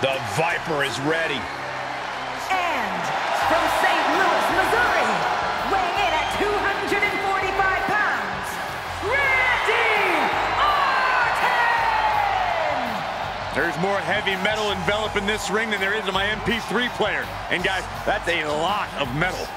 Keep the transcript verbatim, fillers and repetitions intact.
The Viper is ready. And from Saint Louis, Missouri, weighing in at two hundred forty-five pounds, Randy Orton! There's more heavy metal enveloping this ring than there is in my M P three player. And guys, that's a lot of metal.